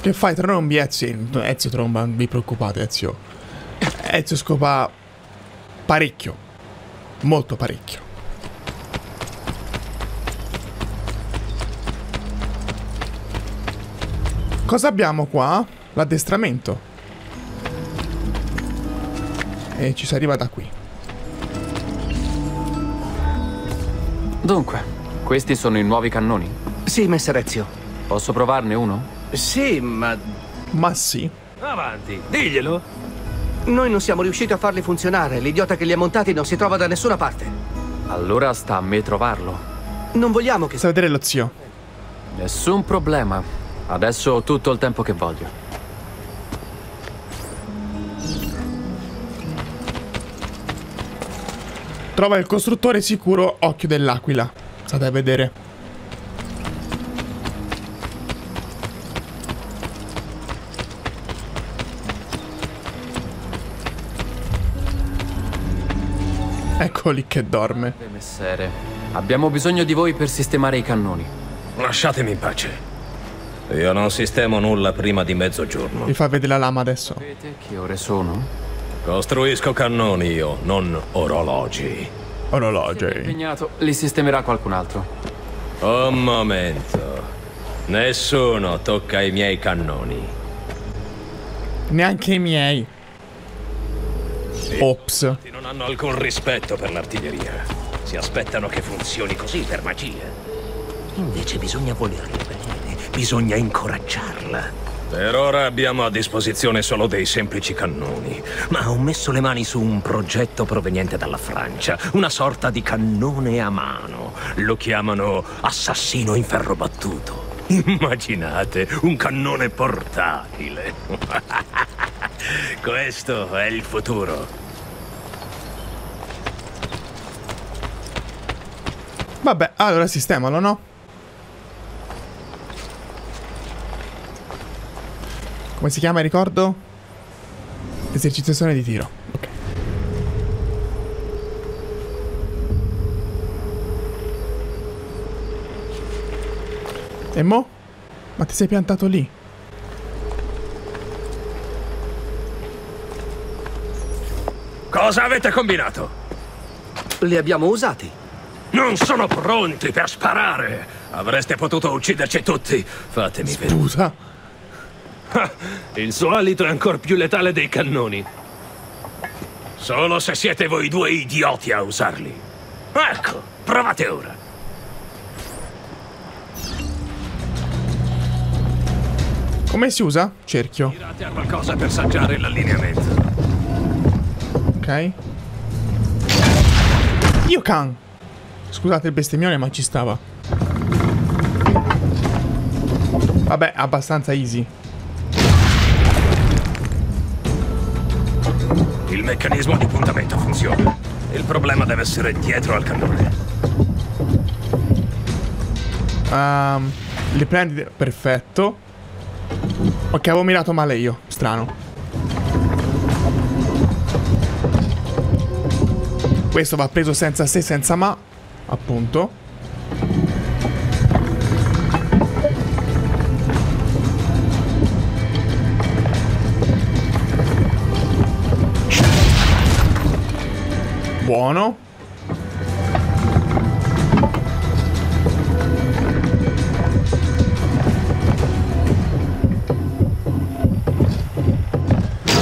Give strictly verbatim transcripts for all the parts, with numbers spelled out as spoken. Che fai? Trombi Ezio? Ezio tromba, non vi preoccupate Ezio. Ezio scopa parecchio. Molto parecchio. Cosa abbiamo qua? L'addestramento. E ci si arriva da qui. Dunque, questi sono i nuovi cannoni? Sì, messer Ezio. Posso provarne uno? Sì, ma... Ma sì. Avanti, diglielo. Noi non siamo riusciti a farli funzionare. L'idiota che li ha montati non si trova da nessuna parte. Allora sta a me trovarlo. Non vogliamo che... Sta a vedere lo zio. Nessun problema. Adesso ho tutto il tempo che voglio. Trova il costruttore sicuro Occhio dell'Aquila. State a vedere. Eccoli che dorme. Messere, abbiamo bisogno di voi per sistemare i cannoni. Lasciatemi in pace. Io non sistemo nulla prima di mezzogiorno. Mi fa vedere la lama adesso. Sapete che ore sono? Costruisco cannoni io, non orologi. Orologi. Siete impegnato, li sistemerà qualcun altro. Un momento. Nessuno tocca i miei cannoni. Neanche i miei. Ops. Non hanno alcun rispetto per l'artiglieria. Si aspettano che funzioni così per magia. Invece bisogna volerli bene. Bisogna incoraggiarla. Per ora abbiamo a disposizione solo dei semplici cannoni. Ma ho messo le mani su un progetto proveniente dalla Francia. Una sorta di cannone a mano. Lo chiamano assassino in ferro battuto. Immaginate, un cannone portatile. Questo è il futuro. Vabbè, allora sistemalo, no? Come si chiama, ricordo? Esercitazione di tiro. Ok. E mo? Ma ti sei piantato lì? Cosa avete combinato? Li abbiamo usati. Non sono pronti per sparare. Avreste potuto ucciderci tutti. Fatemi vedere. Scusa. Ah, il suo alito è ancora più letale dei cannoni. Solo se siete voi due idioti a usarli. Ecco, provate ora. Come si usa? Cerchio. Tirate a qualcosa per saggiare l'allineamento. Ok. Io can. Scusate il bestemmione, ma ci stava. Vabbè, abbastanza easy. Il meccanismo di puntamento funziona. Il problema deve essere dietro al cannone. Um, li prendi... Perfetto. Ok, avevo mirato male io. Strano. Questo va preso senza se, senza ma, appunto. Buono.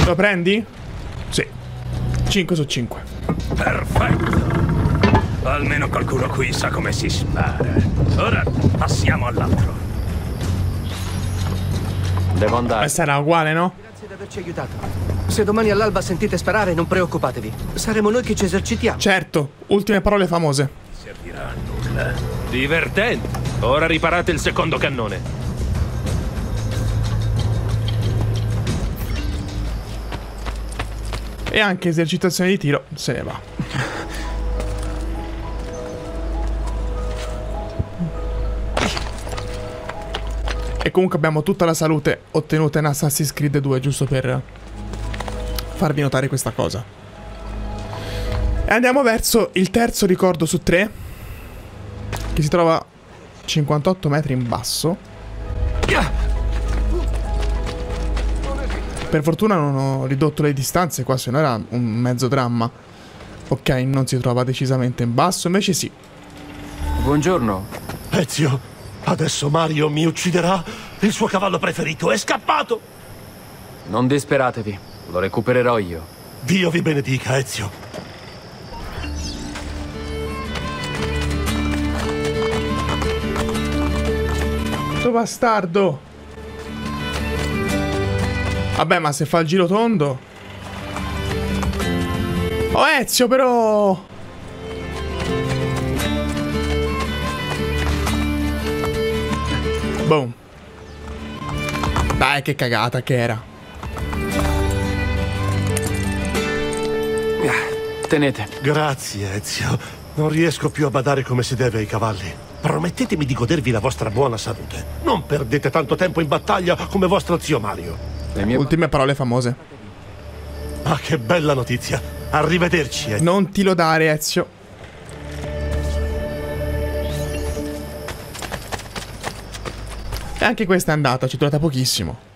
Lo prendi? Sì. cinque su cinque. Perfetto. Almeno qualcuno qui sa come si spara. Ora passiamo all'altro. Devo andare. Questa era uguale, no? Grazie di averci aiutato. Se domani all'alba sentite sparare, non preoccupatevi. Saremo noi che ci esercitiamo. Certo. Ultime parole famose. Servirà a nulla. Divertente. Ora riparate il secondo cannone. e anche esercitazione di tiro se ne va. E comunque abbiamo tutta la salute ottenuta in Assassin's Creed due, giusto per farvi notare questa cosa. E andiamo verso il terzo ricordo su tre, che si trova cinquantotto metri in basso. Per fortuna non ho ridotto le distanze qua, se no era un mezzo dramma. Ok, non si trova decisamente in basso, invece sì. Buongiorno. Ezio, adesso Mario mi ucciderà. Il suo cavallo preferito è scappato. Non disperatevi, lo recupererò io. Dio vi benedica, Ezio. Tu bastardo. Vabbè, ma se fa il giro tondo... Oh, Ezio, però... Boom. Dai, che cagata che era. Tenete. Grazie, Ezio. Non riesco più a badare come si deve ai cavalli. Promettetemi di godervi la vostra buona salute. Non perdete tanto tempo in battaglia come vostro zio Mario. Le mie ultime parole famose. Ma che bella notizia. Arrivederci, Ezio. Non ti lodare, Ezio. E anche questa è andata, ci è durata pochissimo.